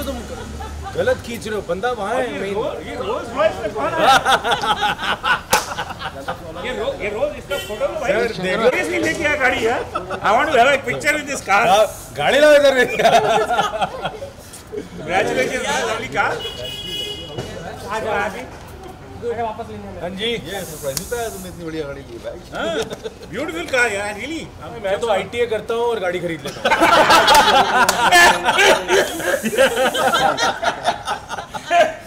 हो तुम, गलत खींच रहे हो, बंदा वहाँ है। ये रोज वॉइस में कौन है? ये रोज इसका फोटो लो भाई। सीरियसली लेके आ गाड़ी है। I want to have a picture with this car. गाड़ी लाओ इधर। Congratulations lovely car. आज आगे वापस लेने। हाँ जी। ये सरप्राइज होता है तुमने इतनी बढ़िया गाड़ी ली भाई। हाँ। ब्यूटीफुल कार यार रियली। मैं तो ITA करता हूँ और गाड़ी खरीद लेता हूँ।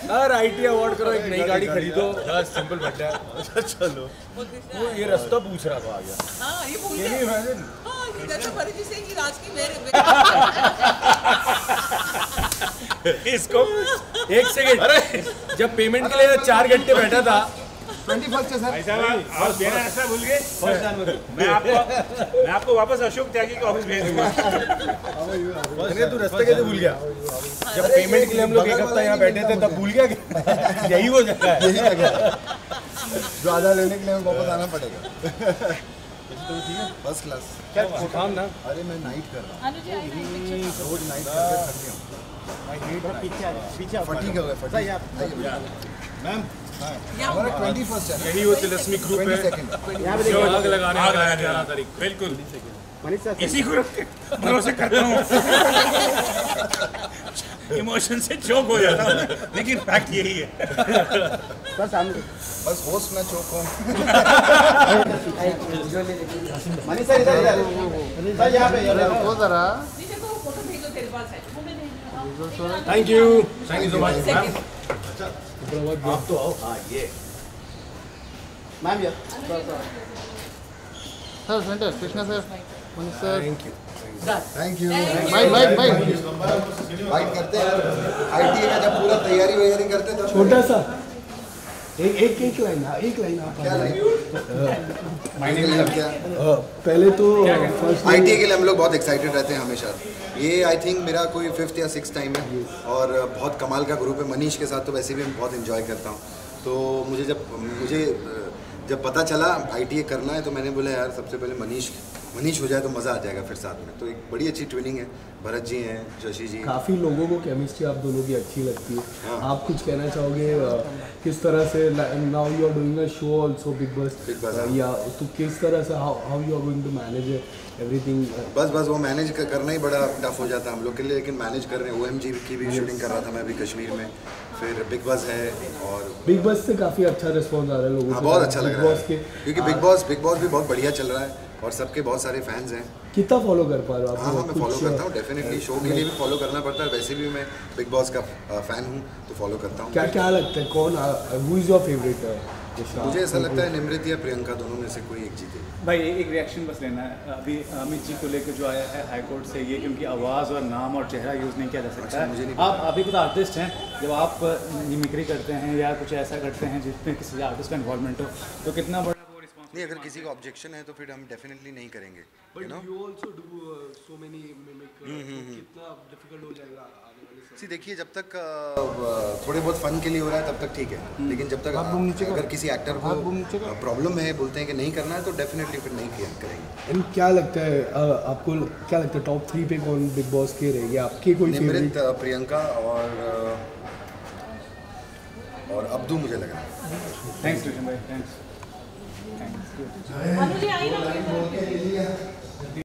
यार ITA अवार्ड करो, एक नई गाड़ी खरीदो। यार सिंपल बट्टा है। चलो। वो ये रास्ता पूछ रहा था यार। हाँ ये पूछ रहा है। हाँ ये दर्शन परिजी से कि राज की मेरे इसको एक सेकंड जब पेमेंट के लिए 4 घंटे बैठा था 21st सर आप देना ऐसा भूल गए। मैं आपको वापस अशोक त्यागी के ऑफिस भेज दूंगा। तू रास्ते कैसे भूल गया? जब पेमेंट के लिए हम लोग एक हफ्ता यहाँ बैठे थे तब भूल गया। यही वो जगह है, यही जगह जो आधा लेने के लिए हमें वापस आना पड़ेगा। बस क्लास क्या काम ना? अरे मैं नाइट कर रहा हूँ, रोज नाइट करके थक गया हूँ। पीछे फटी गए मैम। हमारा 21st है, यही वो लक्ष्मी ग्रुप है जो आग लगाने वाला है 11 तारीख। बिल्कुल इसी ग्रुप के भरोसे करता हूँ। इमोशन से चौक हो जाता हूँ लेकिन फैक्ट यही है। बस होस्ट मैं चौक हूँ। मनीष सर इधर इधर यहाँ पे वो जरा thank you so much ma'am. आप तो आओ। हाँ ये ma'am sir centre Krishna sir thank you. Bike करते हैं ITA का जब पूरा तैयारी वगैरह करते हैं तो छोटा सा एक लाइन आप क्या लाइन पहले तो ITA के लिए हम लोग बहुत एक्साइटेड रहते हैं हमेशा। ये आई थिंक मेरा कोई 5th या 6th टाइम है और बहुत कमाल का ग्रुप है। मनीष के साथ तो वैसे भी मैं बहुत इन्जॉय करता हूँ, तो मुझे जब पता चला ITA करना है तो मैंने बोला यार सबसे पहले मनीष हो जाए तो मज़ा आ जाएगा फिर साथ में। तो एक बड़ी अच्छी ट्विनिंग है, भरत जी हैं, जशी जी, काफ़ी लोगों को केमिस्ट्री आप दोनों की अच्छी लगती है। हाँ। आप कुछ कहना चाहोगे किस तरह से now you are doing a show also Bigg Boss या तो किस तरह से how you are going to manage everything? बस वो मैनेज करना ही बड़ा टफ हो जाता है हम लोग के लिए, लेकिन मैनेज कर रहे हैं। OMG की भी शूटिंग कर रहा था मैं अभी कश्मीर में, फिर बिग बॉस है और बिग बॉस से काफ़ी अच्छा रिस्पॉन्स आ रहा है लोगों को। बहुत अच्छा लग रहा है क्योंकि बिग बॉस भी बहुत बढ़िया चल रहा है और सबके बहुत सारे फैंस हैं। कितना फॉलो कर पा रहे हो आप? हाँ मैं फॉलो करता हूँ डेफिनेटली, शो के लिए भी फॉलो करना पड़ता है। वैसे भी मैं बिग बॉस का फैन हूँ तो फॉलो करता हूँ। क्या लगता है कौन हु इज योर फेवरेट? मुझे ऐसा लगता है निम्रतिया प्रियंका दोनों में से कोई एक जीते भाई। एक रिएक्शन बस लेना है अभी अमित जी को लेकर जो आया है हाई कोर्ट से, ये क्योंकि आवाज़ और नाम और चेहरा यूज़ नहीं किया जा सकता है। आप अभी खुद आर्टिस्ट हैं, जब आप मिमिक्री करते हैं या कुछ ऐसा करते हैं जिसमें किसी आर्टिस्ट का इन्वॉल्वमेंट हो तो कितना बड़ा वो रिस्पॉन्स? नहीं, अगर किसी का ऑब्जेक्शन है तो फिर हम डेफिनेटली नहीं करेंगे। कितना डिफिकल्ट हो जाएगा? सी देखिए जब तक थोड़े बहुत फन के लिए हो रहा है तब तक ठीक है, लेकिन जब तक अगर किसी एक्टर को प्रॉब्लम है, बोलते हैं कि नहीं करना है तो डेफिनेटली फिर नहीं करेंगे। क्या लगता है आपको, क्या लगता है टॉप 3 पे कौन बिग बॉस के रहेंगे आपके? कोई निम्रत, प्रियंका और अब्दू मुझे लग रहा है। थैंक्स कृष्ण भाई, थैंक्स।